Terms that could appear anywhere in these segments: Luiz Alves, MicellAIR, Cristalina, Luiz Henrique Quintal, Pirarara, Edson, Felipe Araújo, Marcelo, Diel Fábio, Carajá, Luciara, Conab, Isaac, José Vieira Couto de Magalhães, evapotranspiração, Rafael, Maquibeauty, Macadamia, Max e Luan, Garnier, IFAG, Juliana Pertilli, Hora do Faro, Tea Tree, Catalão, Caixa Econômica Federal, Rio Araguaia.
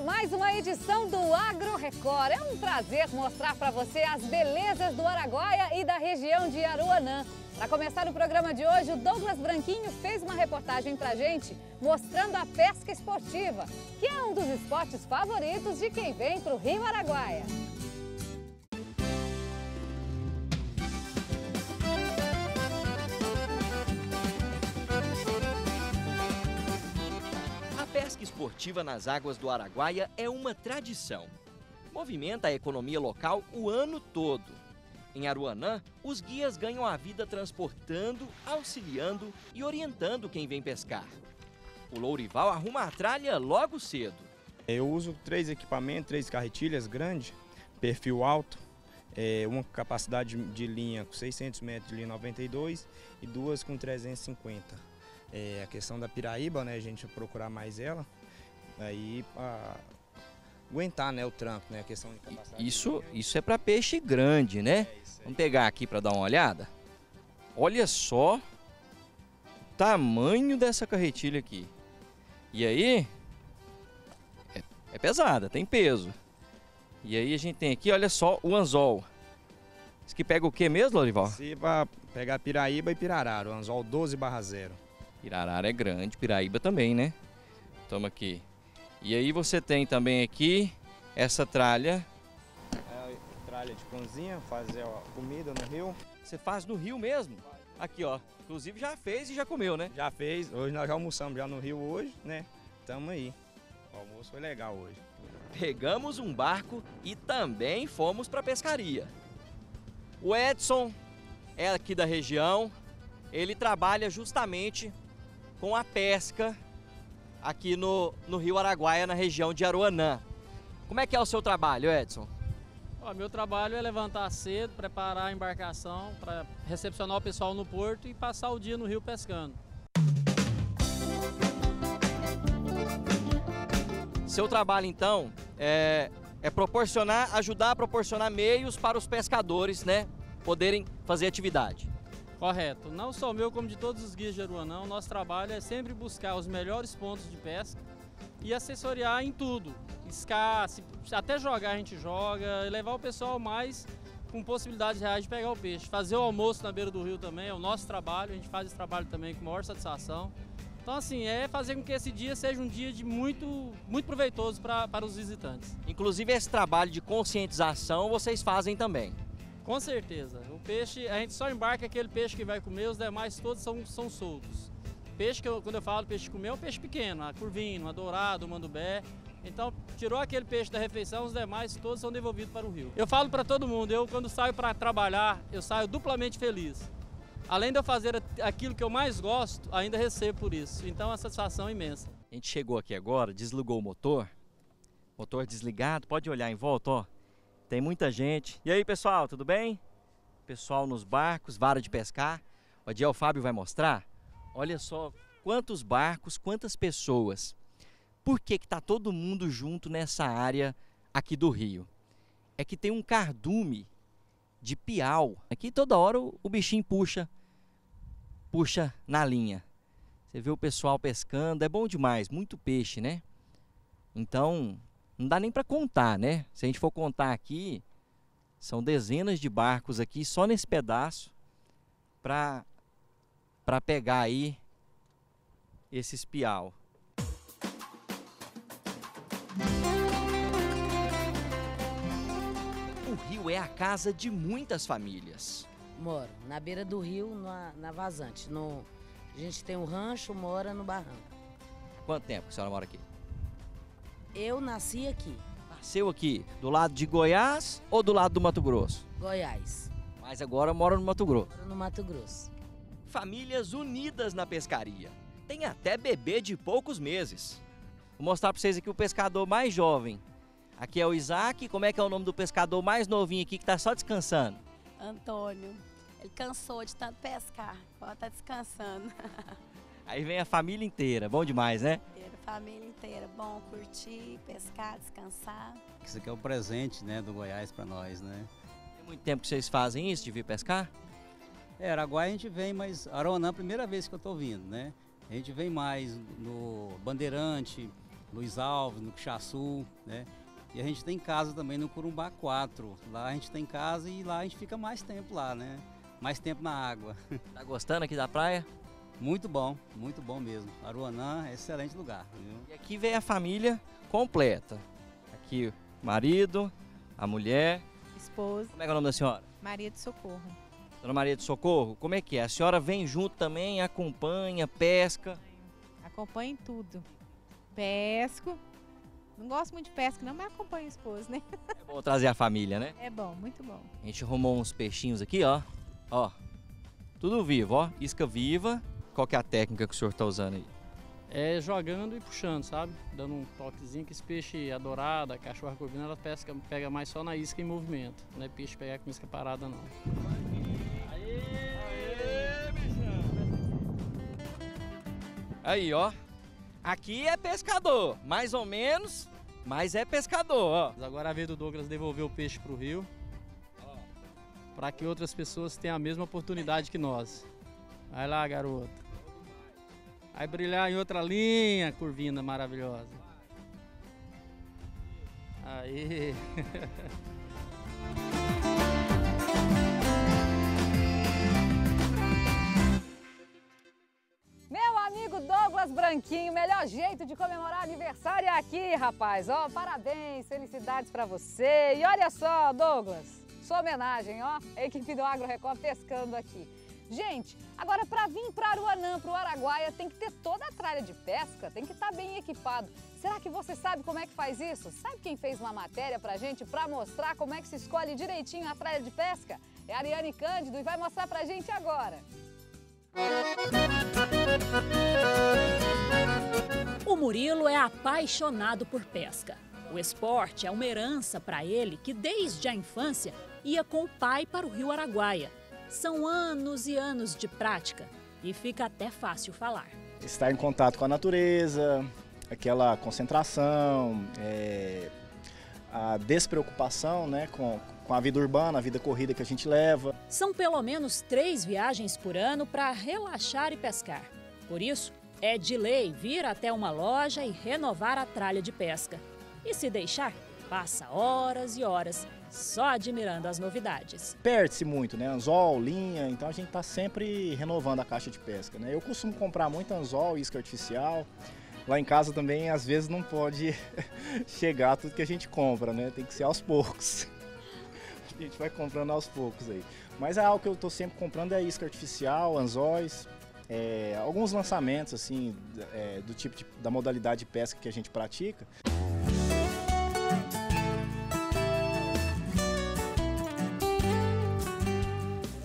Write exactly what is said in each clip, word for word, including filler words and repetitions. para mais uma edição do Agro Record. É um prazer mostrar para você as belezas do Araguaia e da região de Aruanã. Para começar o programa de hoje, o Douglas Branquinho fez uma reportagem para a gente mostrando a pesca esportiva, que é um dos esportes favoritos de quem vem para o Rio Araguaia. A pesca esportiva nas águas do Araguaia é uma tradição. Movimenta a economia local o ano todo. Em Aruanã, os guias ganham a vida transportando, auxiliando e orientando quem vem pescar. O Lourival arruma a tralha logo cedo. Eu uso três equipamentos, três carretilhas grandes, perfil alto, é, uma capacidade de linha com seiscentos metros de linha noventa e dois e duas com trezentos e cinquenta. É, a questão da Piraíba, né, a gente procurar mais ela, aí a... aguentar, né, o tranco, né, a questão de capacidade. Isso, isso é para peixe grande, né? É, vamos pegar aqui para dar uma olhada. Olha só o tamanho dessa carretilha aqui. E aí, é, é pesada, tem peso. E aí a gente tem aqui, olha só, o anzol. Isso que pega o que mesmo, Lourival? Para pegar Piraíba e Pirarara, o anzol doze barra zero. Pirarara é grande, Piraíba também, né? Toma aqui. E aí você tem também aqui essa tralha. É, tralha de pãozinha, fazer ó, comida no rio. Você faz no rio mesmo? Aqui, ó. Inclusive já fez e já comeu, né? Já fez. Hoje nós já almoçamos já no rio hoje, né? Tamo aí. O almoço foi legal hoje. Pegamos um barco e também fomos pra pescaria. O Edson é aqui da região. Ele trabalha justamente com a pesca aqui no, no Rio Araguaia, na região de Aruanã. Como é que é o seu trabalho, Edson? O meu trabalho é levantar cedo, preparar a embarcação para recepcionar o pessoal no porto e passar o dia no rio pescando. Seu trabalho, então, é, é proporcionar, ajudar a proporcionar meios para os pescadores, né, poderem fazer atividade. Correto. Não só o meu, como de todos os guias de Aruanã, o nosso trabalho é sempre buscar os melhores pontos de pesca e assessoriar em tudo. Iscar, se, até jogar a gente joga, e levar o pessoal mais com possibilidades reais de pegar o peixe. Fazer o almoço na beira do rio também é o nosso trabalho, a gente faz esse trabalho também com maior satisfação. Então, assim, é fazer com que esse dia seja um dia de muito, muito proveitoso pra, para os visitantes. Inclusive, esse trabalho de conscientização vocês fazem também. Com certeza. O peixe, a gente só embarca aquele peixe que vai comer, os demais todos são, são soltos. Peixe, que eu, quando eu falo peixe comer, é um peixe pequeno, a curvinho, a dourado, o mandubé. Então, tirou aquele peixe da refeição, os demais todos são devolvidos para o rio. Eu falo para todo mundo, eu quando saio para trabalhar, eu saio duplamente feliz. Além de eu fazer aquilo que eu mais gosto, ainda recebo por isso. Então, é uma satisfação imensa. A gente chegou aqui agora, deslugou o motor, motor desligado, pode olhar em volta, ó. Tem muita gente. E aí, pessoal, tudo bem? Pessoal nos barcos, vara de pescar. O Diel Fábio vai mostrar. Olha só quantos barcos, quantas pessoas. Por que que tá todo mundo junto nessa área aqui do rio? É que tem um cardume de piau. Aqui toda hora o, o bichinho puxa, puxa na linha. Você vê o pessoal pescando, é bom demais, muito peixe, né? Então... não dá nem para contar, né? Se a gente for contar aqui, são dezenas de barcos aqui, só nesse pedaço, para para pegar aí esses piau. O rio é a casa de muitas famílias. Moro na beira do rio, na, na vazante. No, a gente tem um rancho, mora no barranco. Quanto tempo que a senhora mora aqui? Eu nasci aqui. Nasceu aqui, do lado de Goiás ou do lado do Mato Grosso? Goiás. Mas agora mora no Mato Grosso. Moro no Mato Grosso. Famílias unidas na pescaria. Tem até bebê de poucos meses. Vou mostrar para vocês aqui o pescador mais jovem. Aqui é o Isaac. Como é que é o nome do pescador mais novinho aqui que está só descansando? Antônio. Ele cansou de tanto pescar. Agora está descansando. Aí vem a família inteira. Bom demais, né? Família inteira, bom curtir, pescar, descansar. Isso aqui é o presente, né, do Goiás para nós, né? Tem muito tempo que vocês fazem isso, de vir pescar? É, Araguaia a gente vem, mas Aruanã é a primeira vez que eu tô vindo, né? A gente vem mais no Bandeirante, Luiz Alves, no Quixaçu, né? E a gente tem casa também no Curumbá quatro. Lá a gente tem casa e lá a gente fica mais tempo lá, né? Mais tempo na água. Tá gostando aqui da praia? Muito bom, muito bom mesmo. Aruanã é excelente lugar, viu? E aqui vem a família completa. Aqui o marido, a mulher... Esposa. Como é, que é o nome da senhora? Maria de Socorro. Dona Maria de Socorro, como é que é? A senhora vem junto também, acompanha, pesca? Acompanha em tudo. Pesco. Não gosto muito de pesca, não, mas acompanha o esposo, né? É bom trazer a família, né? É bom, muito bom. A gente arrumou uns peixinhos aqui, ó. Ó, tudo vivo, ó. Isca viva. Qual que é a técnica que o senhor tá usando aí? É jogando e puxando, sabe? Dando um toquezinho, que esse peixe adorado, a cachorra corvina, ela pesca, pega mais só na isca em movimento. Não é peixe pegar com isca parada, não. Aê, aê, bichão! Aí, ó. Aqui é pescador, mais ou menos, mas é pescador, ó. Agora a vez do Douglas devolver o peixe pro rio, para que outras pessoas tenham a mesma oportunidade que nós. Vai lá, garoto. Vai brilhar em outra linha, curvina maravilhosa. Aí. Amigo Douglas Branquinho, melhor jeito de comemorar aniversário é aqui, rapaz. Ó, parabéns, felicidades pra você. E olha só, Douglas, sua homenagem, ó, a equipe do Agro Record pescando aqui. Gente, agora pra vir pra Aruanã, pro Araguaia, tem que ter toda a tralha de pesca, tem que estar bem equipado. Será que você sabe como é que faz isso? Sabe quem fez uma matéria pra gente pra mostrar como é que se escolhe direitinho a tralha de pesca? É a Ariane Cândido e vai mostrar pra gente agora. O Murilo é apaixonado por pesca. O esporte é uma herança para ele que desde a infância ia com o pai para o Rio Araguaia. São anos e anos de prática e fica até fácil falar. Estar em contato com a natureza, aquela concentração, é, a despreocupação, né, com... com a vida urbana, a vida corrida que a gente leva. São pelo menos três viagens por ano para relaxar e pescar. Por isso, é de lei vir até uma loja e renovar a tralha de pesca. E se deixar, passa horas e horas só admirando as novidades. Perde-se muito, né? Anzol, linha, então a gente está sempre renovando a caixa de pesca, né? Eu costumo comprar muito anzol, isca artificial. Lá em casa também, às vezes, não pode chegar tudo que a gente compra, né? Tem que ser aos poucos. A gente vai comprando aos poucos aí. Mas é algo que eu estou sempre comprando, é isca artificial, anzóis, é, alguns lançamentos assim, é, do tipo de, da modalidade de pesca que a gente pratica.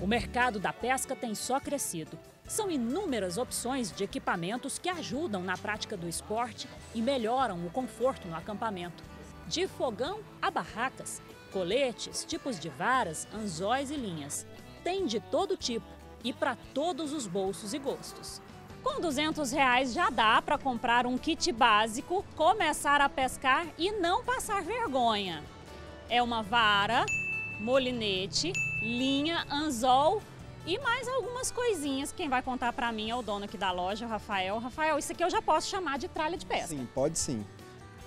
O mercado da pesca tem só crescido. São inúmeras opções de equipamentos que ajudam na prática do esporte e melhoram o conforto no acampamento. De fogão a barracas, coletes, tipos de varas, anzóis e linhas. Tem de todo tipo e para todos os bolsos e gostos. Com duzentos reais já dá para comprar um kit básico, começar a pescar e não passar vergonha. É uma vara, molinete, linha, anzol e mais algumas coisinhas. Quem vai contar para mim é o dono aqui da loja, o Rafael. Rafael, isso aqui eu já posso chamar de tralha de pesca? Sim, pode sim.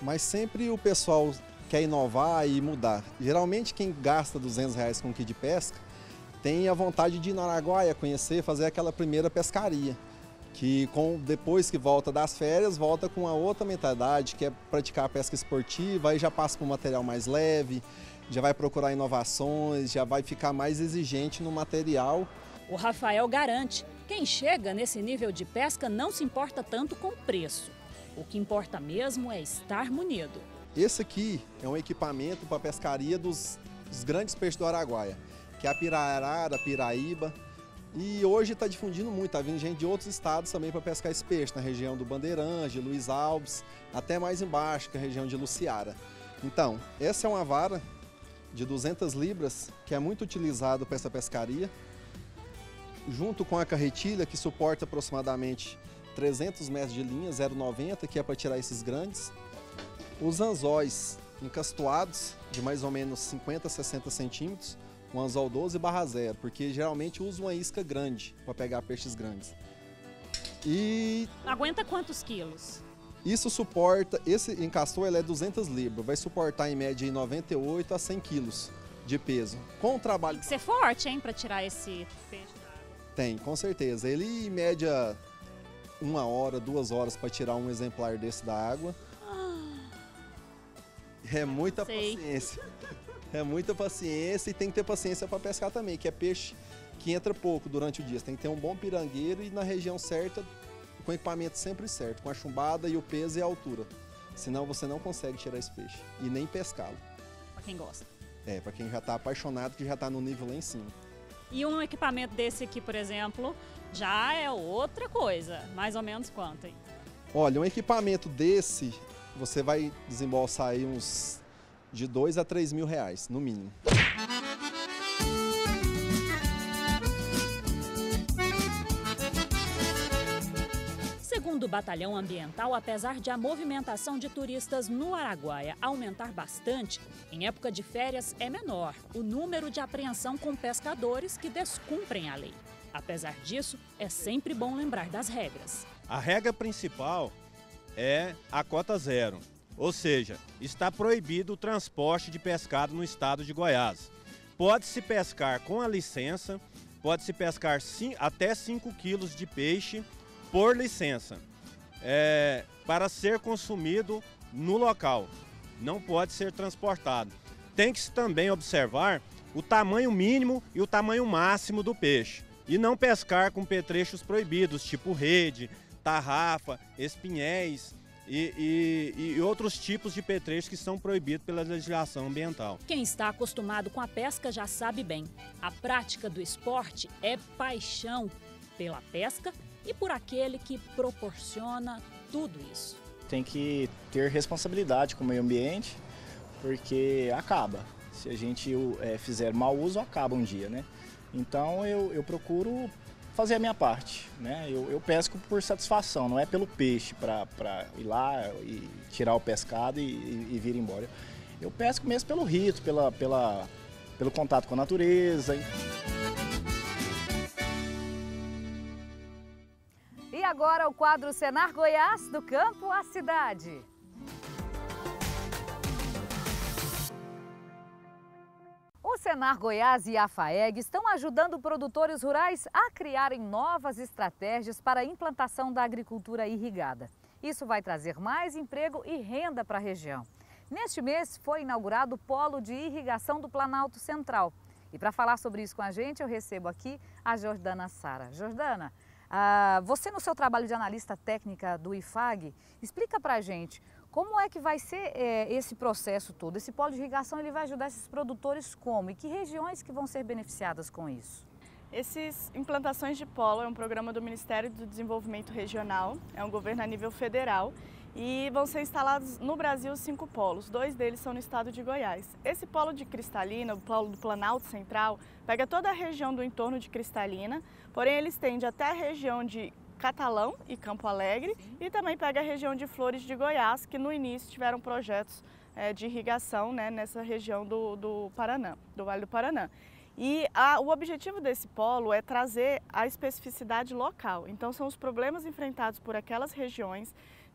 Mas sempre o pessoal... quer inovar e mudar. Geralmente quem gasta duzentos reais com kit de pesca tem a vontade de ir no Araguaia conhecer, fazer aquela primeira pescaria, que com, depois que volta das férias, volta com a outra mentalidade, que é praticar a pesca esportiva, aí já passa para um material mais leve, já vai procurar inovações, já vai ficar mais exigente no material. O Rafael garante, quem chega nesse nível de pesca não se importa tanto com o preço. O que importa mesmo é estar munido. Esse aqui é um equipamento para a pescaria dos, dos grandes peixes do Araguaia, que é a Pirarara, a Piraíba. E hoje está difundindo muito, está vindo gente de outros estados também para pescar esse peixe, na região do Bandeirante, Luiz Alves, até mais embaixo, que é a região de Luciara. Então, essa é uma vara de duzentas libras, que é muito utilizada para essa pescaria, junto com a carretilha, que suporta aproximadamente trezentos metros de linha, zero vírgula noventa, que é para tirar esses grandes. Os anzóis encastuados, de mais ou menos cinquenta a sessenta centímetros, um anzol doze barra zero, porque geralmente usa uma isca grande para pegar peixes grandes. E... aguenta quantos quilos? Isso suporta, esse encastor ele é duzentas libras, vai suportar em média em noventa e oito a cem quilos de peso. Com o trabalho... Tem que ser forte, hein, para tirar esse peixe da água. Tem, com certeza. Ele, em média, uma hora, duas horas para tirar um exemplar desse da água. É muita Sei. paciência. É muita paciência e tem que ter paciência para pescar também, que é peixe que entra pouco durante o dia. Você tem que ter um bom pirangueiro e na região certa, com o equipamento sempre certo, com a chumbada e o peso e a altura. Senão você não consegue tirar esse peixe e nem pescá-lo. Para quem gosta. É, para quem já está apaixonado, que já está no nível lá em cima. E um equipamento desse aqui, por exemplo, já é outra coisa. Mais ou menos quanto, hein? Olha, um equipamento desse, você vai desembolsar aí uns... de dois a três mil reais, no mínimo. Segundo o Batalhão Ambiental, apesar de a movimentação de turistas no Araguaia aumentar bastante, em época de férias é menor o número de apreensão com pescadores que descumprem a lei. Apesar disso, é sempre bom lembrar das regras. A regra principal é a cota zero. Ou seja, está proibido o transporte de pescado no estado de Goiás. Pode-se pescar com a licença, pode-se pescar até cinco quilos de peixe por licença, é, para ser consumido no local. Não pode ser transportado. Tem que-se também observar o tamanho mínimo e o tamanho máximo do peixe. E não pescar com petrechos proibidos, tipo rede, tarrafa, espinhéis... E, e, e outros tipos de petrechos que são proibidos pela legislação ambiental. Quem está acostumado com a pesca já sabe bem. A prática do esporte é paixão pela pesca e por aquele que proporciona tudo isso. Tem que ter responsabilidade com o meio ambiente, porque acaba. Se a gente é, fizer mau uso, acaba um dia, né? Então eu, eu procuro... fazer a minha parte, né? Eu, eu pesco por satisfação, não é pelo peixe para ir lá e tirar o pescado e, e, e vir embora. Eu pesco mesmo pelo rito, pela, pela, pelo contato com a natureza. E agora o quadro Senar Goiás, do campo à cidade. O Senar Goiás e a Faeg estão ajudando produtores rurais a criarem novas estratégias para a implantação da agricultura irrigada. Isso vai trazer mais emprego e renda para a região. Neste mês foi inaugurado o Polo de Irrigação do Planalto Central. E para falar sobre isso com a gente, eu recebo aqui a Jordana Sara. Jordana, você no seu trabalho de analista técnica do I F A G, explica para a gente... como é que vai ser é, esse processo todo? Esse polo de irrigação ele vai ajudar esses produtores como? E que regiões que vão ser beneficiadas com isso? Essas implantações de polo é um programa do Ministério do Desenvolvimento Regional, é um governo a nível federal e vão ser instalados no Brasil cinco polos, dois deles são no estado de Goiás. Esse polo de Cristalina, o polo do Planalto Central, pega toda a região do entorno de Cristalina, porém ele estende até a região de Catalão e Campo Alegre. Sim. E também pega a região de Flores de Goiás, que no início tiveram projetos é, de irrigação, né, nessa região do, do Paraná, do Vale do Paraná. E a, o objetivo desse polo é trazer a especificidade local, então são os problemas enfrentados por aquelas regiões,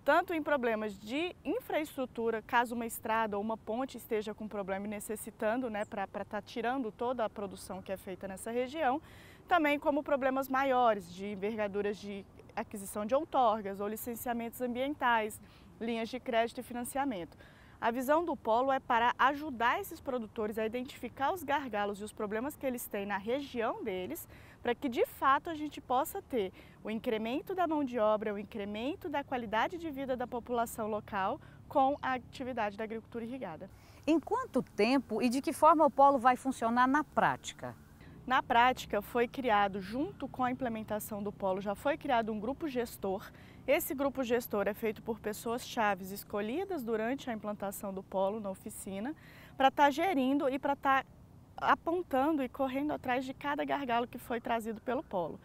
tanto em problemas de infraestrutura, caso uma estrada ou uma ponte esteja com problema e necessitando, né, para estar tá tirando toda a produção que é feita nessa região, também como problemas maiores de envergaduras de aquisição de outorgas ou licenciamentos ambientais, linhas de crédito e financiamento. A visão do polo é para ajudar esses produtores a identificar os gargalos e os problemas que eles têm na região deles, para que de fato a gente possa ter o incremento da mão de obra, o incremento da qualidade de vida da população local com a atividade da agricultura irrigada. Em quanto tempo e de que forma o polo vai funcionar na prática? Na prática, foi criado, junto com a implementação do polo, já foi criado um grupo gestor. Esse grupo gestor é feito por pessoas chaves escolhidas durante a implantação do polo na oficina, para estar gerindo e para estar apontando e correndo atrás de cada gargalo que foi trazido pelo polo.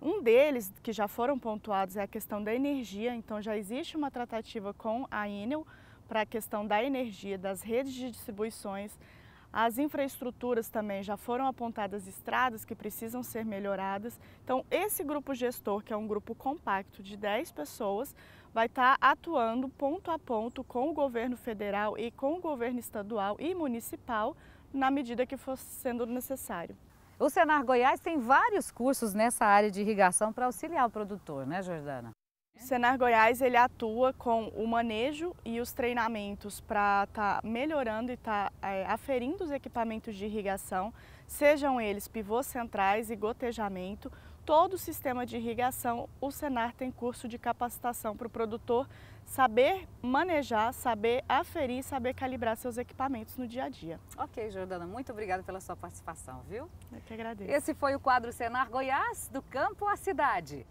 Um deles, que já foram pontuados, é a questão da energia, então já existe uma tratativa com a ANA para a questão da energia, das redes de distribuições. As infraestruturas também já foram apontadas, estradas que precisam ser melhoradas. Então, esse grupo gestor, que é um grupo compacto de dez pessoas, vai estar atuando ponto a ponto com o governo federal e com o governo estadual e municipal na medida que for sendo necessário. O Senar Goiás tem vários cursos nessa área de irrigação para auxiliar o produtor, né, Jordana? O Senar Goiás ele atua com o manejo e os treinamentos para estar tá melhorando e estar tá, é, aferindo os equipamentos de irrigação, sejam eles pivôs centrais e gotejamento. Todo o sistema de irrigação, o Senar tem curso de capacitação para o produtor saber manejar, saber aferir, saber calibrar seus equipamentos no dia a dia. Ok, Jordana, muito obrigada pela sua participação, viu? Eu que agradeço. Esse foi o quadro Senar Goiás, do campo à cidade.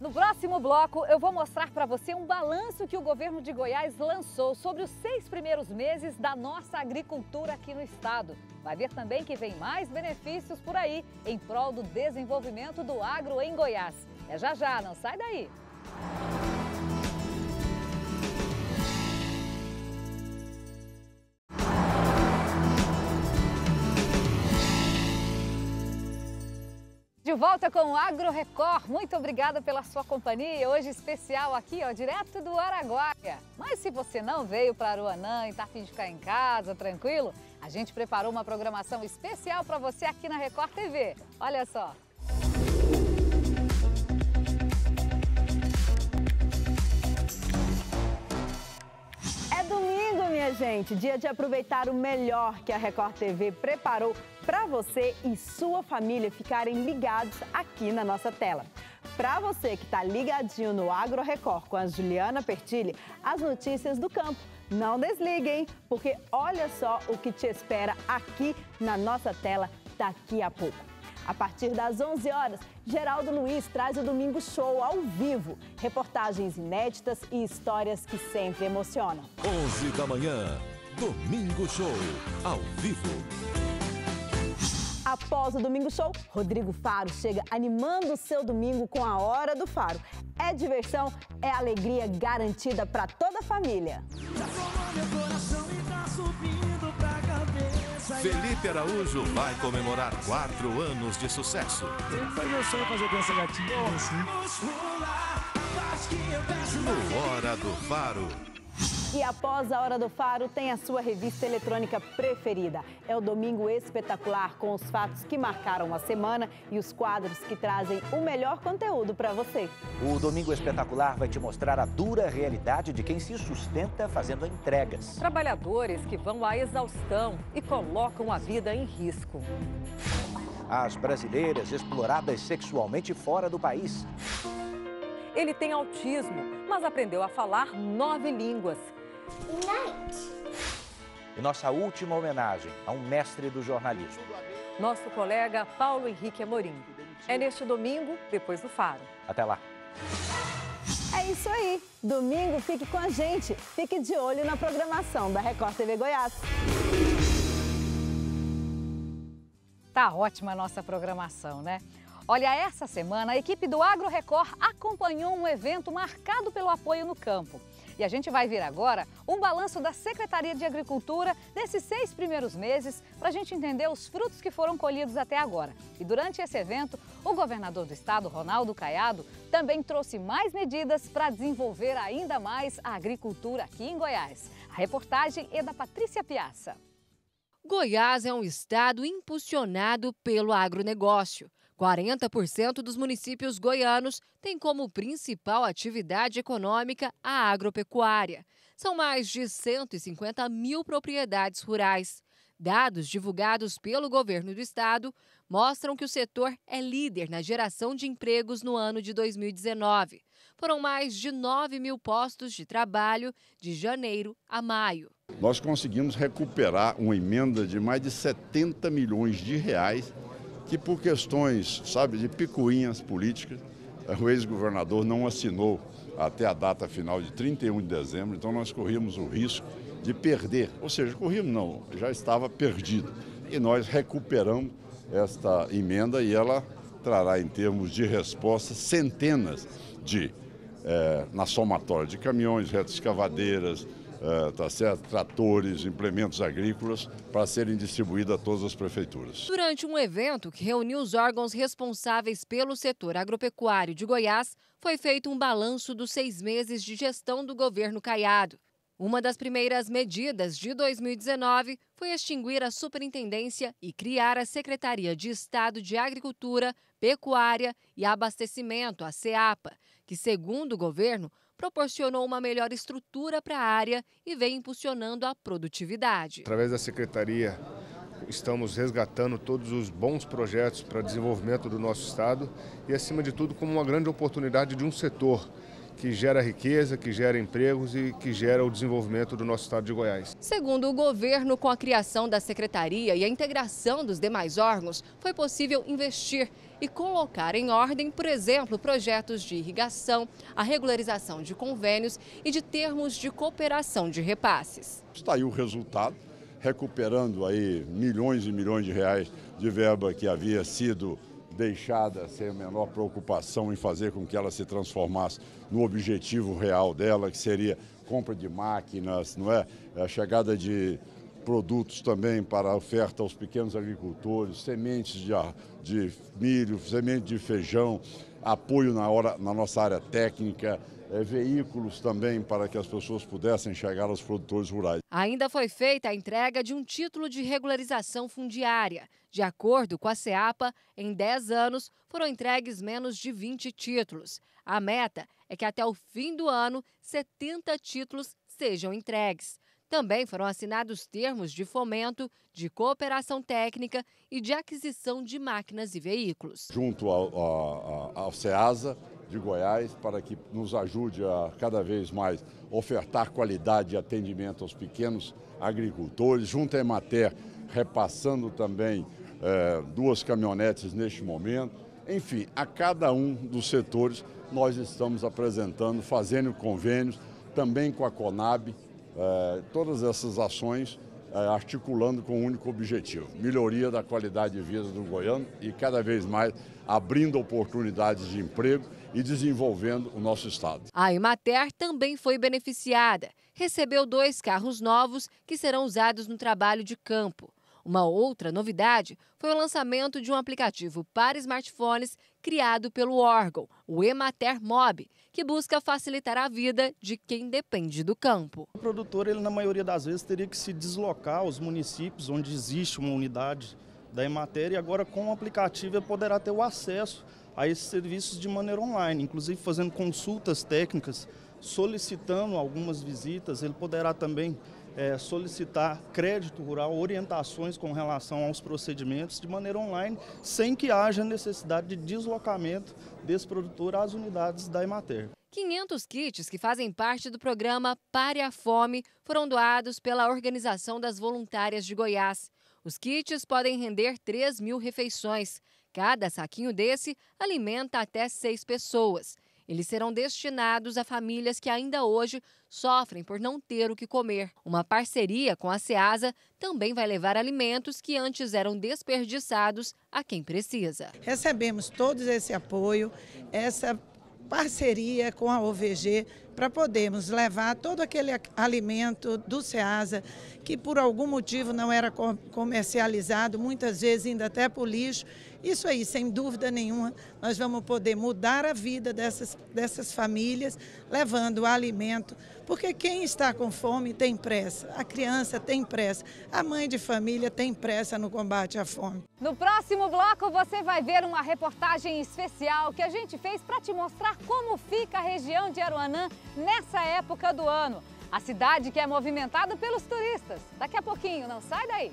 No próximo bloco, eu vou mostrar para você um balanço que o governo de Goiás lançou sobre os seis primeiros meses da nossa agricultura aqui no estado. Vai ver também que vem mais benefícios por aí, em prol do desenvolvimento do agro em Goiás. É já já, não sai daí! De volta com o Agro Record, muito obrigada pela sua companhia, hoje especial aqui, ó, direto do Araguaia. Mas se você não veio para Aruanã e está a fim de ficar em casa, tranquilo, a gente preparou uma programação especial para você aqui na Record T V. Olha só! É domingo, minha gente, dia de aproveitar o melhor que a Record T V preparou para você e sua família ficarem ligados aqui na nossa tela. Para você que está ligadinho no Agro Record com a Juliana Pertilli, as notícias do campo. Não desliguem, porque olha só o que te espera aqui na nossa tela daqui a pouco. A partir das onze horas, Geraldo Luiz traz o Domingo Show ao vivo. Reportagens inéditas e histórias que sempre emocionam. onze da manhã, Domingo Show ao vivo. Após o Domingo Show, Rodrigo Faro chega animando o seu domingo com a Hora do Faro. É diversão, é alegria garantida para toda a família. Felipe Araújo vai comemorar quatro anos de sucesso. Foi meu sonho fazer dança gatinha assim. No Hora do Faro. E após a Hora do Faro, tem a sua revista eletrônica preferida. É o Domingo Espetacular, com os fatos que marcaram a semana e os quadros que trazem o melhor conteúdo para você. O Domingo Espetacular vai te mostrar a dura realidade de quem se sustenta fazendo entregas. Trabalhadores que vão à exaustão e colocam a vida em risco. As brasileiras exploradas sexualmente fora do país. Ele tem autismo, mas aprendeu a falar nove línguas. E nossa última homenagem a um mestre do jornalismo. Nosso colega Paulo Henrique Amorim. É neste domingo, depois do Faro. Até lá. É isso aí. Domingo, fique com a gente. Fique de olho na programação da Record T V Goiás. Tá ótima a nossa programação, né? Olha, essa semana a equipe do Agro Record acompanhou um evento marcado pelo apoio no campo. E a gente vai ver agora um balanço da Secretaria de Agricultura desses seis primeiros meses para a gente entender os frutos que foram colhidos até agora. E durante esse evento, o governador do estado, Ronaldo Caiado, também trouxe mais medidas para desenvolver ainda mais a agricultura aqui em Goiás. A reportagem é da Patrícia Piazza. Goiás é um estado impulsionado pelo agronegócio. quarenta por cento dos municípios goianos têm como principal atividade econômica a agropecuária. São mais de cento e cinquenta mil propriedades rurais. Dados divulgados pelo governo do estado mostram que o setor é líder na geração de empregos no ano de dois mil e dezenove. Foram mais de nove mil postos de trabalho de janeiro a maio. Nós conseguimos recuperar uma emenda de mais de setenta milhões de reais que por questões, sabe, de picuinhas políticas, o ex-governador não assinou até a data final de trinta e um de dezembro, então nós corríamos o risco de perder, ou seja, corríamos não, já estava perdido. E nós recuperamos esta emenda e ela trará em termos de resposta centenas de é, na somatória de caminhões, retas escavadeiras, Uh, tá certo? tratores, implementos agrícolas, para serem distribuídos a todas as prefeituras. Durante um evento que reuniu os órgãos responsáveis pelo setor agropecuário de Goiás, foi feito um balanço dos seis meses de gestão do governo Caiado. Uma das primeiras medidas de dois mil e dezenove foi extinguir a superintendência e criar a Secretaria de Estado de Agricultura, Pecuária e Abastecimento, a SEAPA, que, segundo o governo, proporcionou uma melhor estrutura para a área e vem impulsionando a produtividade. Através da Secretaria, estamos resgatando todos os bons projetos para desenvolvimento do nosso estado e, acima de tudo, como uma grande oportunidade de um setor que gera riqueza, que gera empregos e que gera o desenvolvimento do nosso estado de Goiás. Segundo o governo, com a criação da secretaria e a integração dos demais órgãos, foi possível investir e colocar em ordem, por exemplo, projetos de irrigação, a regularização de convênios e de termos de cooperação de repasses. Está aí o resultado, recuperando aí milhões e milhões de reais de verba que havia sido deixada sem a menor preocupação em fazer com que ela se transformasse no objetivo real dela, que seria compra de máquinas, não é? A chegada de produtos também para oferta aos pequenos agricultores, sementes de, de milho, sementes de feijão, apoio na, hora, na nossa área técnica, é, veículos também para que as pessoas pudessem chegar aos produtores rurais. Ainda foi feita a entrega de um título de regularização fundiária. De acordo com a SEAPA, em dez anos foram entregues menos de vinte títulos. A meta é que até o fim do ano, setenta títulos sejam entregues. Também foram assinados termos de fomento, de cooperação técnica e de aquisição de máquinas e veículos. Junto ao, ao, ao CEASA de Goiás, para que nos ajude a cada vez mais ofertar qualidade de atendimento aos pequenos agricultores, junto à Emater, repassando também é, duas caminhonetes neste momento. Enfim, a cada um dos setores nós estamos apresentando, fazendo convênios, também com a Conab, É, todas essas ações é, articulando com um único objetivo, melhoria da qualidade de vida do goiano e cada vez mais abrindo oportunidades de emprego e desenvolvendo o nosso estado. A Emater também foi beneficiada, recebeu dois carros novos que serão usados no trabalho de campo. Uma outra novidade foi o lançamento de um aplicativo para smartphones criado pelo órgão, o Emater Mob, que busca facilitar a vida de quem depende do campo. O produtor, ele, na maioria das vezes, teria que se deslocar aos municípios onde existe uma unidade da Emater e agora com o aplicativo ele poderá ter o acesso a esses serviços de maneira online, inclusive fazendo consultas técnicas, solicitando algumas visitas, ele poderá também É, solicitar crédito rural, orientações com relação aos procedimentos de maneira online, sem que haja necessidade de deslocamento desse produtor às unidades da Emater. quinhentos kits que fazem parte do programa Pare a Fome foram doados pela Organização das Voluntárias de Goiás. Os kits podem render três mil refeições. Cada saquinho desse alimenta até seis pessoas. Eles serão destinados a famílias que ainda hoje sofrem por não ter o que comer. Uma parceria com a CEASA também vai levar alimentos que antes eram desperdiçados a quem precisa. Recebemos todo esse apoio, essa parceria com a O V G para podermos levar todo aquele alimento do CEASA que por algum motivo não era comercializado, muitas vezes ainda até para o lixo. Isso aí, sem dúvida nenhuma, nós vamos poder mudar a vida dessas, dessas famílias, levando alimento, porque quem está com fome tem pressa, a criança tem pressa, a mãe de família tem pressa no combate à fome. No próximo bloco você vai ver uma reportagem especial que a gente fez para te mostrar como fica a região de Aruanã nessa época do ano. A cidade que é movimentada pelos turistas. Daqui a pouquinho, não sai daí!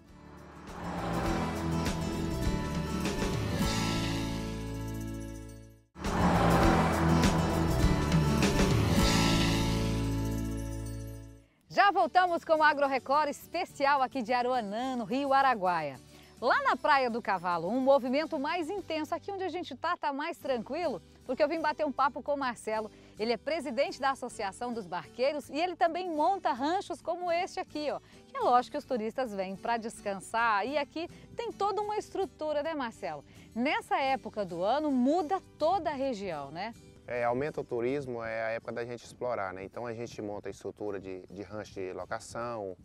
Já voltamos com o Agro Record especial aqui de Aruanã, no Rio Araguaia. Lá na Praia do Cavalo, um movimento mais intenso. Aqui onde a gente está, está mais tranquilo, porque eu vim bater um papo com o Marcelo. Ele é presidente da Associação dos Barqueiros e ele também monta ranchos como este aqui, ó. É lógico que os turistas vêm para descansar e aqui tem toda uma estrutura, né, Marcelo? Nessa época do ano muda toda a região, né? É, aumenta o turismo, é a época da gente explorar, né? Então a gente monta a estrutura de, de rancho de locação,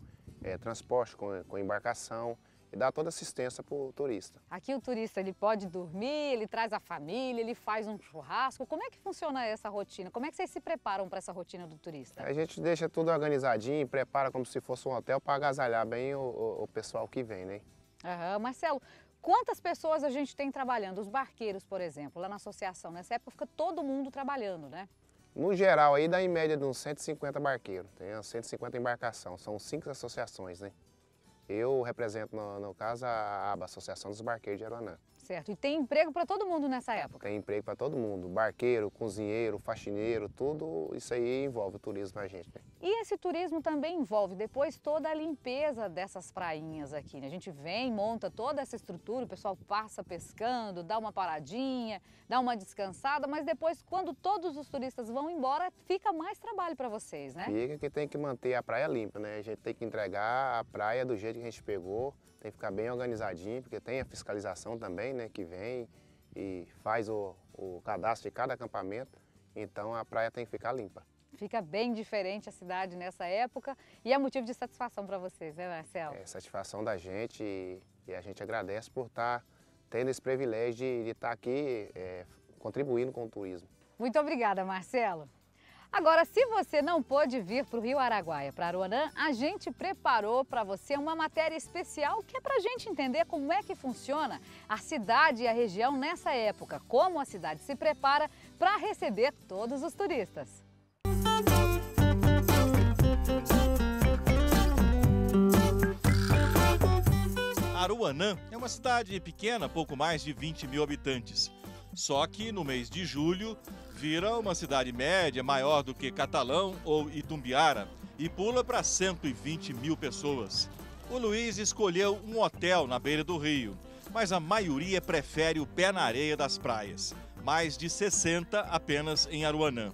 é, transporte com, com embarcação e dá toda assistência para o turista. Aqui o turista ele pode dormir, ele traz a família, ele faz um churrasco. Como é que funciona essa rotina? Como é que vocês se preparam para essa rotina do turista? A gente deixa tudo organizadinho, prepara como se fosse um hotel para agasalhar bem o, o, o pessoal que vem, né? Aham, Marcelo. Quantas pessoas a gente tem trabalhando? Os barqueiros, por exemplo, lá na associação, nessa época fica todo mundo trabalhando, né? No geral, aí dá em média de uns cento e cinquenta barqueiros, tem umas cento e cinquenta embarcações, são cinco associações, né? Eu represento, no, no caso, a ABA, Associação dos Barqueiros de Aruanã. Certo, e tem emprego para todo mundo nessa época? Tem emprego para todo mundo, barqueiro, cozinheiro, faxineiro, tudo isso aí envolve o turismo a gente, né? E esse turismo também envolve depois toda a limpeza dessas prainhas aqui, né? A gente vem, monta toda essa estrutura, o pessoal passa pescando, dá uma paradinha, dá uma descansada, mas depois quando todos os turistas vão embora, fica mais trabalho para vocês, né? Fica que tem que manter a praia limpa, né? A gente tem que entregar a praia do jeito que a gente pegou, tem que ficar bem organizadinho, porque tem a fiscalização também, né, que vem e faz o, o cadastro de cada acampamento, então a praia tem que ficar limpa. Fica bem diferente a cidade nessa época e é motivo de satisfação para vocês, né, Marcelo? É satisfação da gente e, e a gente agradece por estar tendo esse privilégio de, de estar aqui é, contribuindo com o turismo. Muito obrigada, Marcelo. Agora, se você não pôde vir para o Rio Araguaia, para Aruanã, a gente preparou para você uma matéria especial que é para a gente entender como é que funciona a cidade e a região nessa época, como a cidade se prepara para receber todos os turistas. Aruanã é uma cidade pequena, pouco mais de vinte mil habitantes. Só que no mês de julho vira uma cidade média, maior do que Catalão ou Itumbiara, e pula para cento e vinte mil pessoas. O Luiz escolheu um hotel na beira do rio, mas a maioria prefere o pé na areia das praias. Mais de sessenta apenas em Aruanã.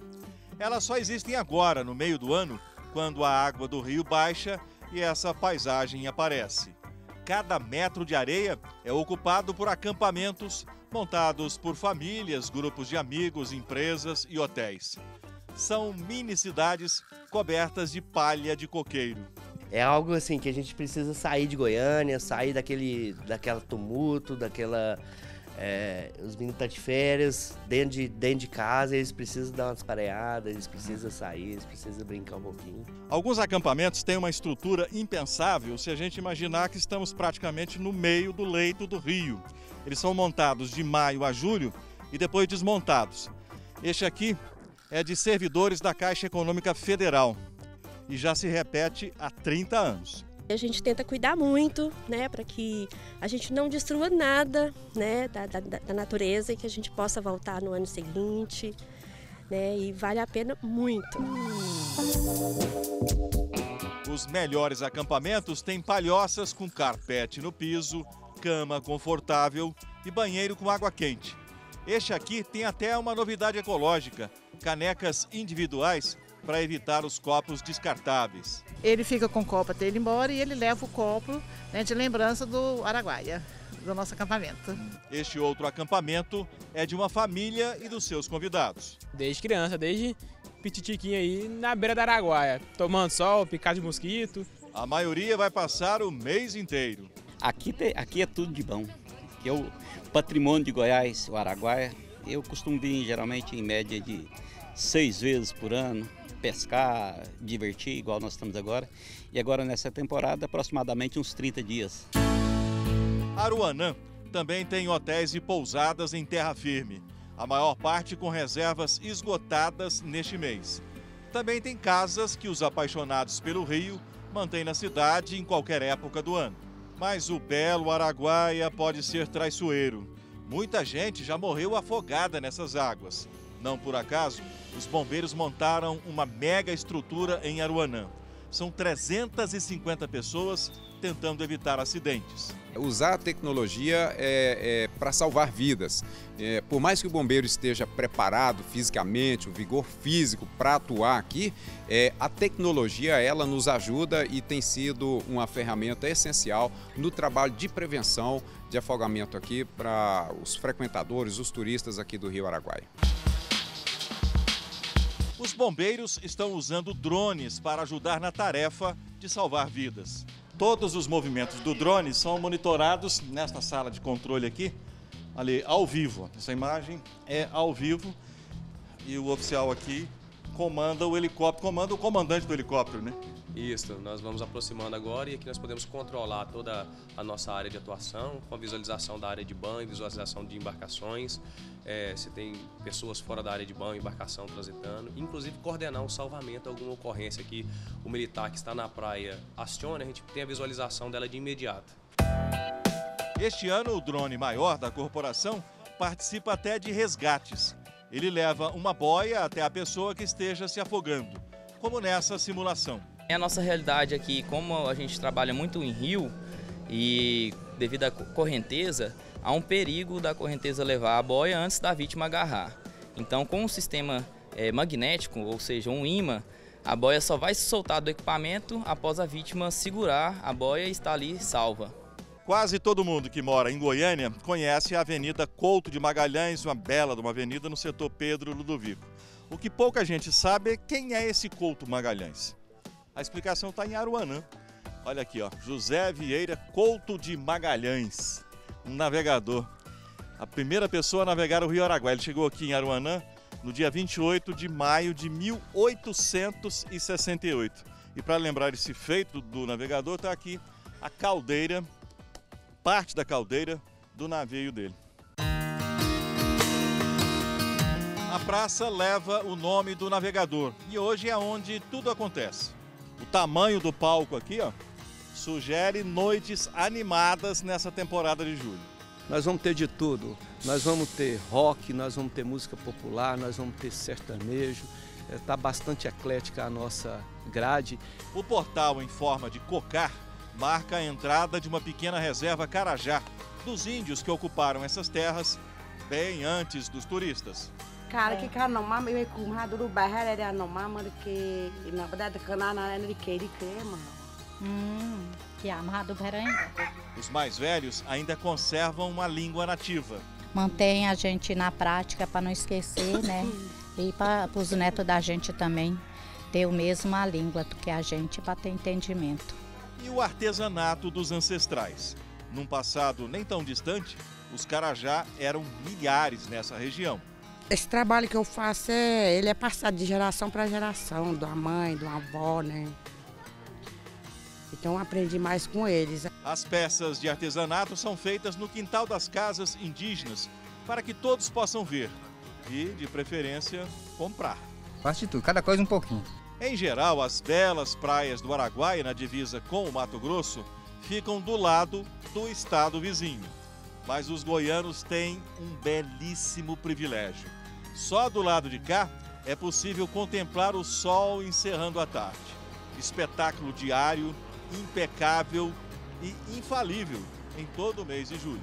Elas só existem agora, no meio do ano, quando a água do rio baixa e essa paisagem aparece. Cada metro de areia é ocupado por acampamentos montados por famílias, grupos de amigos, empresas e hotéis. São mini-cidades cobertas de palha de coqueiro. É algo assim que a gente precisa sair de Goiânia, sair daquele, daquela tumulto, daquela... É, os meninos estão de férias, dentro de, dentro de casa, eles precisam dar umas pareadas, eles precisam sair, eles precisam brincar um pouquinho. Alguns acampamentos têm uma estrutura impensável se a gente imaginar que estamos praticamente no meio do leito do rio. Eles são montados de maio a julho e depois desmontados. Este aqui é de servidores da Caixa Econômica Federal e já se repete há trinta anos. A gente tenta cuidar muito, né, para que a gente não destrua nada, né, da, da, da natureza e que a gente possa voltar no ano seguinte, né, e vale a pena muito. Os melhores acampamentos têm palhoças com carpete no piso, cama confortável e banheiro com água quente. Este aqui tem até uma novidade ecológica, canecas individuais para evitar os copos descartáveis. Ele fica com o copo até ele ir embora e ele leva o copo, né, de lembrança do Araguaia, do nosso acampamento. Este outro acampamento é de uma família e dos seus convidados. Desde criança, desde pititiquinha aí, na beira da Araguaia, tomando sol, picado de mosquito. A maioria vai passar o mês inteiro. Aqui, te, aqui é tudo de bom. Aqui é o patrimônio de Goiás, o Araguaia. Eu costumo vir geralmente em média de seis vezes por ano, pescar, divertir, igual nós estamos agora. E agora nessa temporada, aproximadamente uns trinta dias. Aruanã também tem hotéis e pousadas em terra firme, a maior parte com reservas esgotadas neste mês. Também tem casas que os apaixonados pelo rio mantêm na cidade em qualquer época do ano. Mas o belo Araguaia pode ser traiçoeiro. Muita gente já morreu afogada nessas águas. Não por acaso, os bombeiros montaram uma mega estrutura em Aruanã. São trezentas e cinquenta pessoas tentando evitar acidentes. Usar a tecnologia é, é, para salvar vidas. É, por mais que o bombeiro esteja preparado fisicamente, o vigor físico para atuar aqui, é, a tecnologia ela nos ajuda e tem sido uma ferramenta essencial no trabalho de prevenção de afogamento aqui para os frequentadores, os turistas aqui do Rio Araguaia. Os bombeiros estão usando drones para ajudar na tarefa de salvar vidas. Todos os movimentos do drone são monitorados nesta sala de controle aqui, ali ao vivo. Essa imagem é ao vivo e o oficial aqui comanda o helicóptero, comanda o comandante do helicóptero, né? Isso, nós vamos aproximando agora e aqui nós podemos controlar toda a nossa área de atuação, com a visualização da área de banho, visualização de embarcações, é, se tem pessoas fora da área de banho, embarcação transitando, inclusive coordenar um salvamento, alguma ocorrência que o militar que está na praia aciona, a gente tem a visualização dela de imediato. Este ano o drone maior da corporação participa até de resgates. Ele leva uma boia até a pessoa que esteja se afogando, como nessa simulação. É a nossa realidade aqui, como a gente trabalha muito em rio e devido à correnteza, há um perigo da correnteza levar a boia antes da vítima agarrar. Então, com um sistema é, magnético, ou seja, um ímã, a boia só vai se soltar do equipamento após a vítima segurar a boia e estar ali salva. Quase todo mundo que mora em Goiânia conhece a Avenida Couto de Magalhães, uma bela de uma avenida no setor Pedro Ludovico. O que pouca gente sabe é quem é esse Couto Magalhães. A explicação está em Aruanã. Olha aqui, ó, José Vieira Couto de Magalhães, um navegador. A primeira pessoa a navegar o Rio Araguaia. Ele chegou aqui em Aruanã no dia vinte e oito de maio de mil oitocentos e sessenta e oito. E para lembrar esse feito do navegador, está aqui a caldeira, parte da caldeira do navio dele. A praça leva o nome do navegador e hoje é onde tudo acontece. O tamanho do palco aqui, ó, sugere noites animadas nessa temporada de julho. Nós vamos ter de tudo. Nós vamos ter rock, nós vamos ter música popular, nós vamos ter sertanejo. Está bastante eclética a nossa grade. O portal em forma de cocar marca a entrada de uma pequena reserva Carajá, dos índios que ocuparam essas terras bem antes dos turistas. Cara, que cara não mama, eu com a do bairro, ela não mama, porque na verdade, canana ele quer e crema. Hum, que amarrado peranga. Os mais velhos ainda conservam uma língua nativa. Mantém a gente na prática para não esquecer, né? E para os netos da gente também ter o mesmo a língua do que a gente para ter entendimento. E o artesanato dos ancestrais. Num passado nem tão distante, os Carajá eram milhares nessa região. Esse trabalho que eu faço, é, ele é passado de geração para geração, da mãe, da avó, né? Então eu aprendi mais com eles. As peças de artesanato são feitas no quintal das casas indígenas, para que todos possam ver e, de preferência, comprar. Faz de tudo, cada coisa um pouquinho. Em geral, as belas praias do Araguaia, na divisa com o Mato Grosso, ficam do lado do estado vizinho. Mas os goianos têm um belíssimo privilégio. Só do lado de cá é possível contemplar o sol encerrando a tarde. Espetáculo diário, impecável e infalível em todo o mês de julho.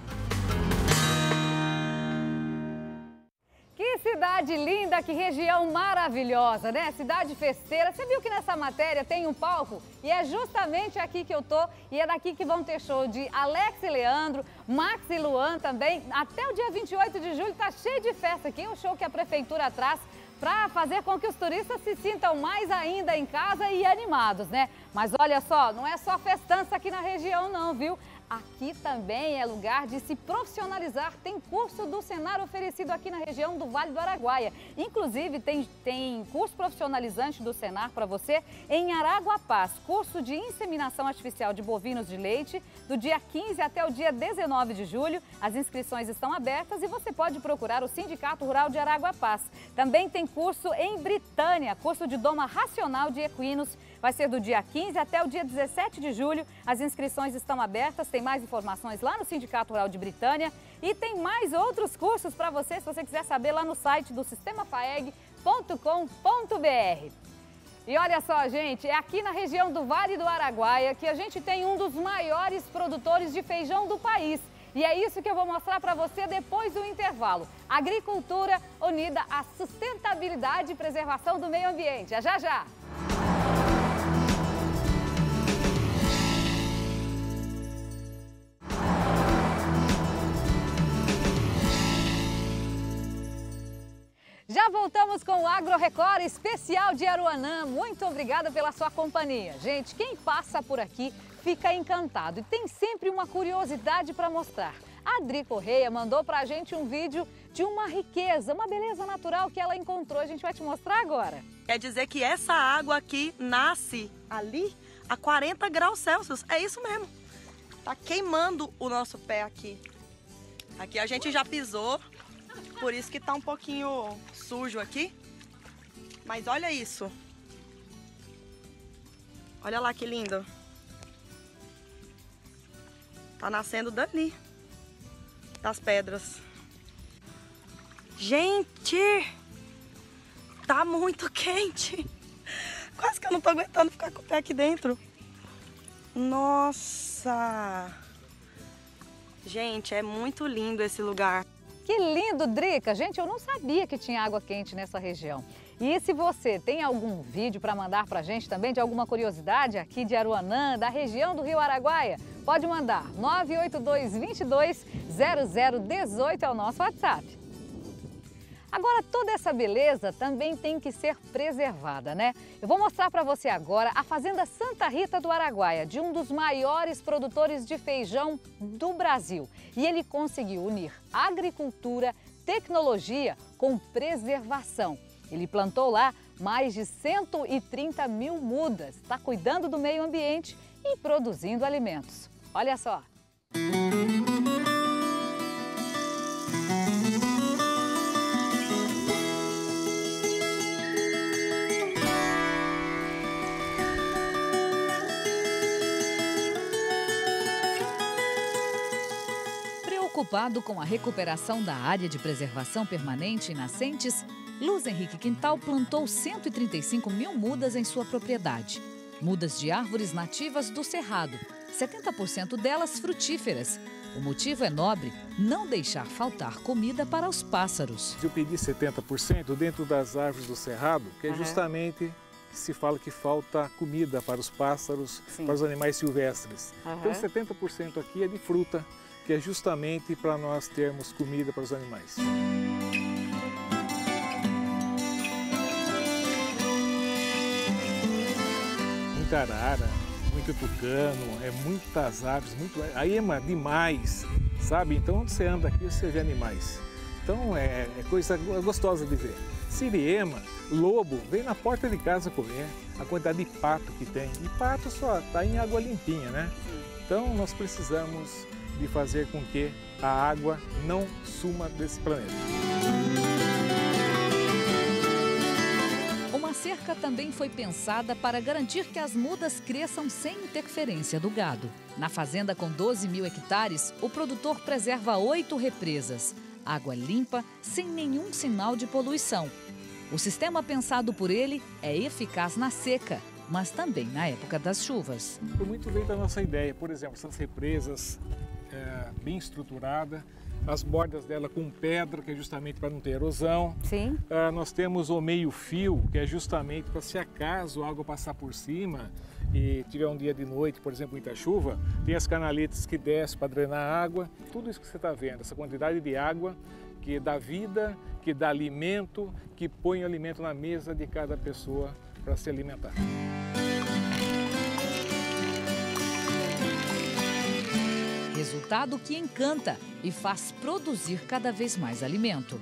Que cidade linda, que região maravilhosa, né? Cidade festeira. Você viu que nessa matéria tem um palco? E é justamente aqui que eu tô e é daqui que vão ter show de Alex e Leandro, Max e Luan também. Até o dia vinte e oito de julho tá cheio de festa aqui, um show que a prefeitura traz para fazer com que os turistas se sintam mais ainda em casa e animados, né? Mas olha só, não é só festança aqui na região não, viu? Aqui também é lugar de se profissionalizar. Tem curso do Senar oferecido aqui na região do Vale do Araguaia. Inclusive, tem, tem curso profissionalizante do Senar para você em Araguapaz. Curso de inseminação artificial de bovinos de leite, do dia quinze até o dia dezenove de julho. As inscrições estão abertas e você pode procurar o Sindicato Rural de Araguapaz. Também tem curso em Britânia, curso de doma racional de equinos. Vai ser do dia quinze até o dia dezessete de julho. As inscrições estão abertas. Tem mais informações lá no Sindicato Rural de Britânia. E tem mais outros cursos para você, se você quiser saber, lá no site do sistema faeg ponto com ponto br. E olha só, gente, é aqui na região do Vale do Araguaia que a gente tem um dos maiores produtores de feijão do país. E é isso que eu vou mostrar para você depois do intervalo. Agricultura unida à sustentabilidade e preservação do meio ambiente. É já, já! Já voltamos com o Agro Record especial de Aruanã. Muito obrigada pela sua companhia. Gente, quem passa por aqui fica encantado e tem sempre uma curiosidade para mostrar. A Adri Correia mandou para a gente um vídeo de uma riqueza, uma beleza natural que ela encontrou. A gente vai te mostrar agora. Quer dizer que essa água aqui nasce ali a quarenta graus Celsius. É isso mesmo. Tá queimando o nosso pé aqui. Aqui a gente já pisou, por isso que tá um pouquinho sujo aqui. Mas olha isso. Olha lá que lindo. Tá nascendo dali, das pedras. Gente, tá muito quente. Quase que eu não tô aguentando ficar com o pé aqui dentro. Nossa! Gente, é muito lindo esse lugar. Que lindo, Drica! Gente, eu não sabia que tinha água quente nessa região. E se você tem algum vídeo para mandar para a gente também, de alguma curiosidade aqui de Aruanã, da região do Rio Araguaia, pode mandar. nove oito dois, vinte e dois, zero zero dezoito é o nosso WhatsApp. Agora, toda essa beleza também tem que ser preservada, né? Eu vou mostrar para você agora a Fazenda Santa Rita do Araguaia, de um dos maiores produtores de feijão do Brasil. E ele conseguiu unir agricultura, tecnologia com preservação. Ele plantou lá mais de cento e trinta mil mudas, está cuidando do meio ambiente e produzindo alimentos. Olha só! Preocupado com a recuperação da área de preservação permanente e nascentes, Luiz Henrique Quintal plantou cento e trinta e cinco mil mudas em sua propriedade. Mudas de árvores nativas do cerrado, setenta por cento delas frutíferas. O motivo é nobre, não deixar faltar comida para os pássaros. Eu pedi setenta por cento dentro das árvores do cerrado, que é justamente... que se fala que falta comida para os pássaros, sim, para os animais silvestres. Uhum. Então setenta por cento aqui é de fruta, que é justamente para nós termos comida para os animais. Muita arara, muito tucano, é muitas aves, muito... a ema demais, sabe? Então onde você anda aqui você vê animais. Então é, é coisa gostosa de ver. Siriema, lobo, vem na porta de casa comer, a quantidade de pato que tem. E pato só está em água limpinha, né? Então nós precisamos de fazer com que a água não suma desse planeta. Uma cerca também foi pensada para garantir que as mudas cresçam sem interferência do gado. Na fazenda com doze mil hectares, o produtor preserva oito represas. Água limpa, sem nenhum sinal de poluição. O sistema pensado por ele é eficaz na seca, mas também na época das chuvas. Foi muito bem da nossa ideia, por exemplo, essas represas é, bem estruturadas, as bordas dela com pedra, que é justamente para não ter erosão. Sim. É, nós temos o meio-fio, que é justamente para se acaso a água passar por cima e tiver um dia de noite, por exemplo, muita chuva, tem as canaletas que descem para drenar a água. Tudo isso que você está vendo, essa quantidade de água que dá vida, que dá alimento, que põe o alimento na mesa de cada pessoa para se alimentar. Resultado que encanta e faz produzir cada vez mais alimento.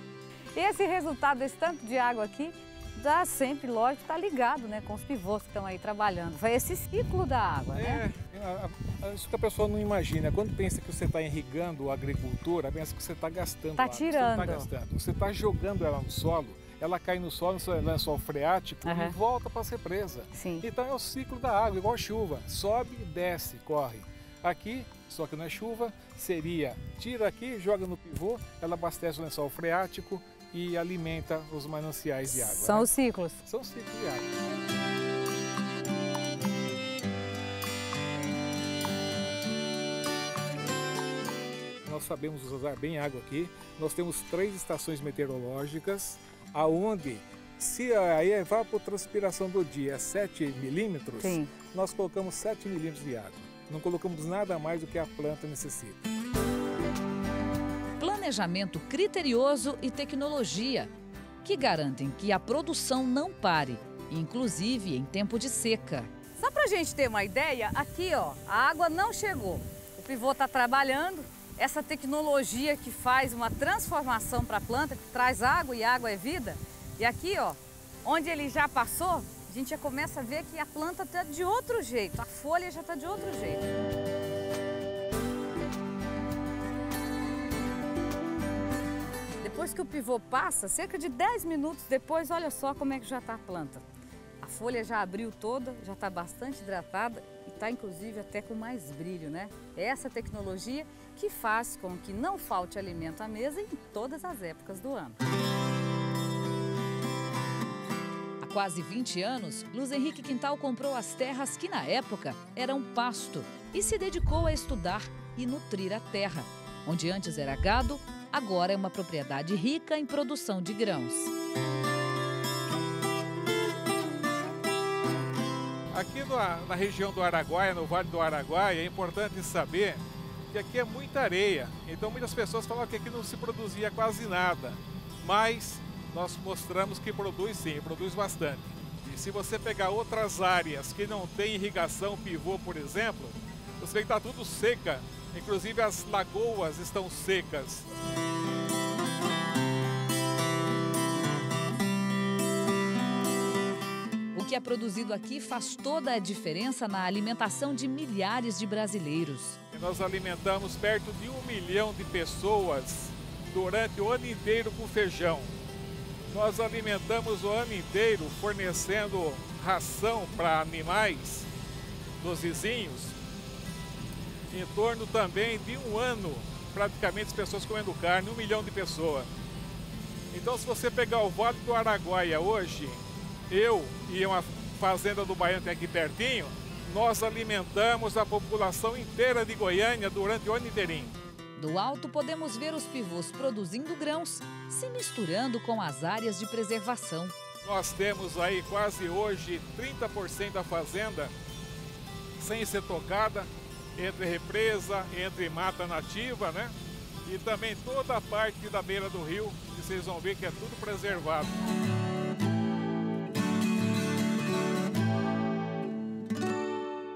Esse resultado, esse tanto de água aqui, dá sempre, lógico, está ligado, né, com os pivôs que estão aí trabalhando. Vai esse ciclo da água, é, né? É, isso que a pessoa não imagina. Quando pensa que você está irrigando a agricultura, pensa que você está gastando tá água. Está tirando. Você está gastando. Você está jogando ela no solo, ela cai no solo, no lençol freático, uhum, e volta para a represa. Sim. Então é o ciclo da água, igual a chuva. Sobe, desce, corre. Aqui, só que não é chuva, seria tira aqui, joga no pivô, ela abastece o lençol freático e alimenta os mananciais de água. São, né, os ciclos. São os ciclos de água. Nós sabemos usar bem água aqui. Nós temos três estações meteorológicas, aonde se a evapotranspiração do dia é sete milímetros, sim, nós colocamos sete milímetros de água. Não colocamos nada mais do que a planta necessita. Planejamento criterioso e tecnologia. que garantem que a produção não pare, inclusive em tempo de seca. Só para a gente ter uma ideia, aqui ó, a água não chegou. O pivô está trabalhando, essa tecnologia que faz uma transformação para a planta, que traz água e água é vida. E aqui ó, onde ele já passou, a gente já começa a ver que a planta está de outro jeito, a folha já está de outro jeito. Depois que o pivô passa, cerca de dez minutos depois, olha só como é que já está a planta. A folha já abriu toda, já está bastante hidratada e está inclusive até com mais brilho, né? É essa tecnologia que faz com que não falte alimento à mesa em todas as épocas do ano. Há quase vinte anos, Luiz Henrique Quintal comprou as terras que na época eram pasto e se dedicou a estudar e nutrir a terra. Onde antes era gado, agora é uma propriedade rica em produção de grãos. Aqui na, na região do Araguaia, no Vale do Araguaia, é importante saber que aqui é muita areia. Então muitas pessoas falam que aqui não se produzia quase nada, mas nós mostramos que produz sim, produz bastante. E se você pegar outras áreas que não tem irrigação, pivô, por exemplo, você vê que está tudo seca, inclusive as lagoas estão secas. O que é produzido aqui faz toda a diferença na alimentação de milhares de brasileiros. Nós alimentamos perto de um milhão de pessoas durante o ano inteiro com feijão. Nós alimentamos o ano inteiro fornecendo ração para animais dos vizinhos. Em torno também de um ano, praticamente, as pessoas comendo carne, um milhão de pessoas. Então, se você pegar o Vale do Araguaia hoje, eu e uma fazenda do Baiano que é aqui pertinho, nós alimentamos a população inteira de Goiânia durante o ano inteirinho. Do alto podemos ver os pivôs produzindo grãos, se misturando com as áreas de preservação. Nós temos aí quase hoje trinta por cento da fazenda sem ser tocada, entre represa, entre mata nativa, né? E também toda a parte da beira do rio, que vocês vão ver que é tudo preservado.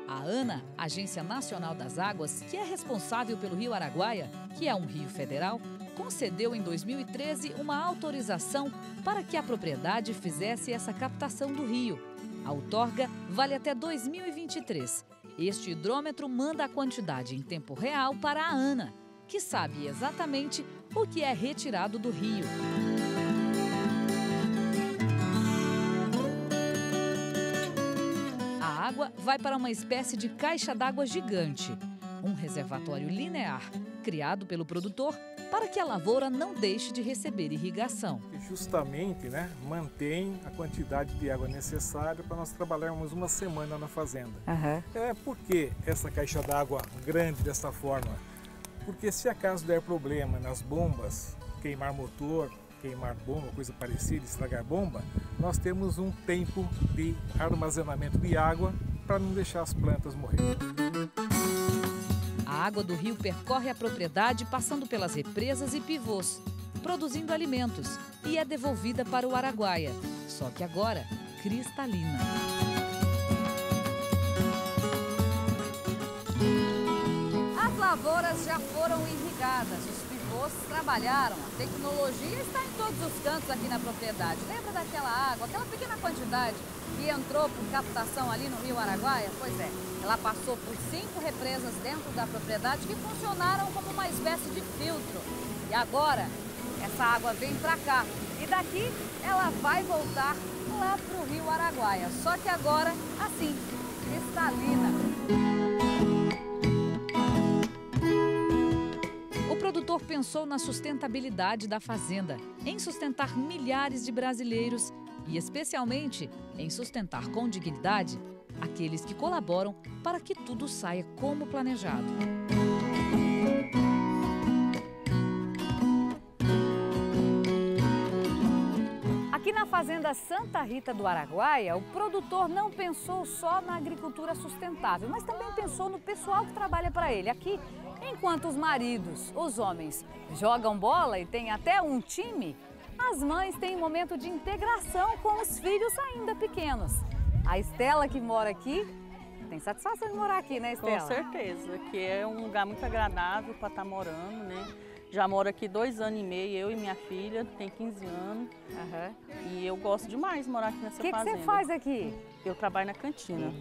A ANA, Agência Nacional das Águas, que é responsável pelo Rio Araguaia, que é um rio federal, concedeu em dois mil e treze uma autorização para que a propriedade fizesse essa captação do rio. A outorga vale até dois mil e vinte e três. Este hidrômetro manda a quantidade em tempo real para a ANA, que sabe exatamente o que é retirado do rio. A água vai para uma espécie de caixa d'água gigante, um reservatório linear, criado pelo produtor para que a lavoura não deixe de receber irrigação. Justamente, né, mantém a quantidade de água necessária para nós trabalharmos uma semana na fazenda. Uhum. É, por que essa caixa d'água grande dessa forma? Porque se acaso der problema nas bombas, queimar motor, queimar bomba, coisa parecida, estragar bomba, nós temos um tempo de armazenamento de água para não deixar as plantas morrerem. A água do rio percorre a propriedade passando pelas represas e pivôs, produzindo alimentos, e é devolvida para o Araguaia, só que agora cristalina. As lavouras já foram irrigadas, os trabalharam, a tecnologia está em todos os cantos aqui na propriedade. Lembra daquela água, aquela pequena quantidade que entrou por captação ali no Rio Araguaia? Pois é, ela passou por cinco represas dentro da propriedade que funcionaram como uma espécie de filtro. E agora, essa água vem para cá e daqui ela vai voltar lá para o Rio Araguaia. Só que agora, assim, cristalina. O produtor pensou na sustentabilidade da fazenda, em sustentar milhares de brasileiros e, especialmente, em sustentar com dignidade aqueles que colaboram para que tudo saia como planejado. Aqui na Fazenda Santa Rita do Araguaia, o produtor não pensou só na agricultura sustentável, mas também pensou no pessoal que trabalha para ele. Aqui, enquanto os maridos, os homens, jogam bola e tem até um time, As mães têm um momento de integração com os filhos ainda pequenos. A Estela, que mora aqui, tem satisfação de morar aqui, né, Estela? Com certeza, que é um lugar muito agradável para estar morando, né? Já moro aqui dois anos e meio, eu e minha filha, tem quinze anos. Uhum. E eu gosto demais de morar aqui nessa que fazenda. O que você faz aqui? Eu trabalho na cantina.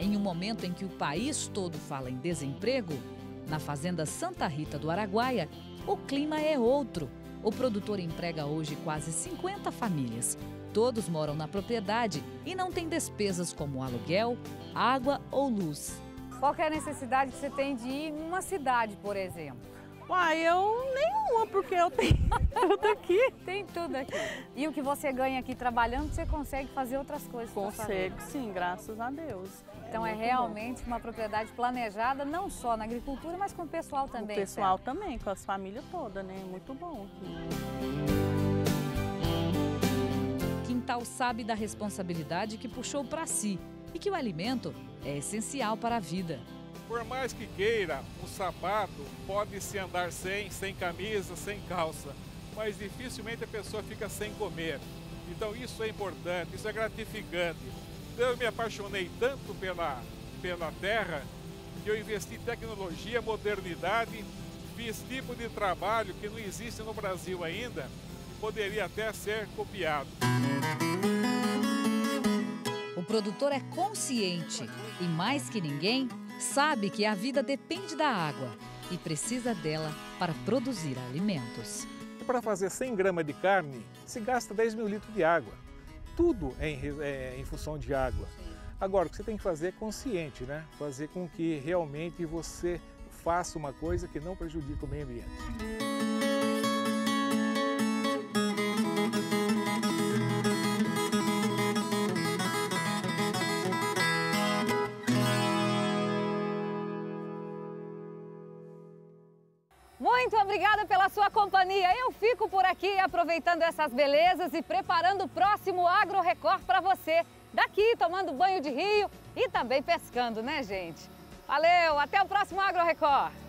Em um momento em que o país todo fala em desemprego, na Fazenda Santa Rita do Araguaia, o clima é outro. O produtor emprega hoje quase cinquenta famílias. Todos moram na propriedade e não têm despesas como aluguel, água ou luz. Qual que é a necessidade que você tem de ir numa cidade, por exemplo? Uai, eu nenhuma, porque eu tenho tudo aqui. Tem tudo aqui. E o que você ganha aqui trabalhando, você consegue fazer outras coisas? Consegue, sim, graças a Deus. Então é, é realmente bom. Uma propriedade planejada, não só na agricultura, mas com o pessoal também. O pessoal certo? Também, com as famílias todas, né? Muito bom aqui. Quintal sabe da responsabilidade que puxou para si e que o alimento é essencial para a vida. Por mais que queira, um sapato pode-se andar sem, sem camisa, sem calça, mas dificilmente a pessoa fica sem comer. Então isso é importante, isso é gratificante. Eu me apaixonei tanto pela, pela terra, que eu investi em tecnologia, modernidade, fiz tipo de trabalho que não existe no Brasil ainda, e poderia até ser copiado. O produtor é consciente e, mais que ninguém, sabe que a vida depende da água e precisa dela para produzir alimentos. Para fazer cem gramas de carne, se gasta dez mil litros de água. Tudo é em, é, em função de água. Agora, o que você tem que fazer é consciente, né? Fazer com que realmente você faça uma coisa que não prejudique o meio ambiente. Muito obrigada pela sua companhia. Eu fico por aqui aproveitando essas belezas e preparando o próximo Agro Record para você. Daqui, tomando banho de rio e também pescando, né, gente? Valeu, até o próximo Agro Record!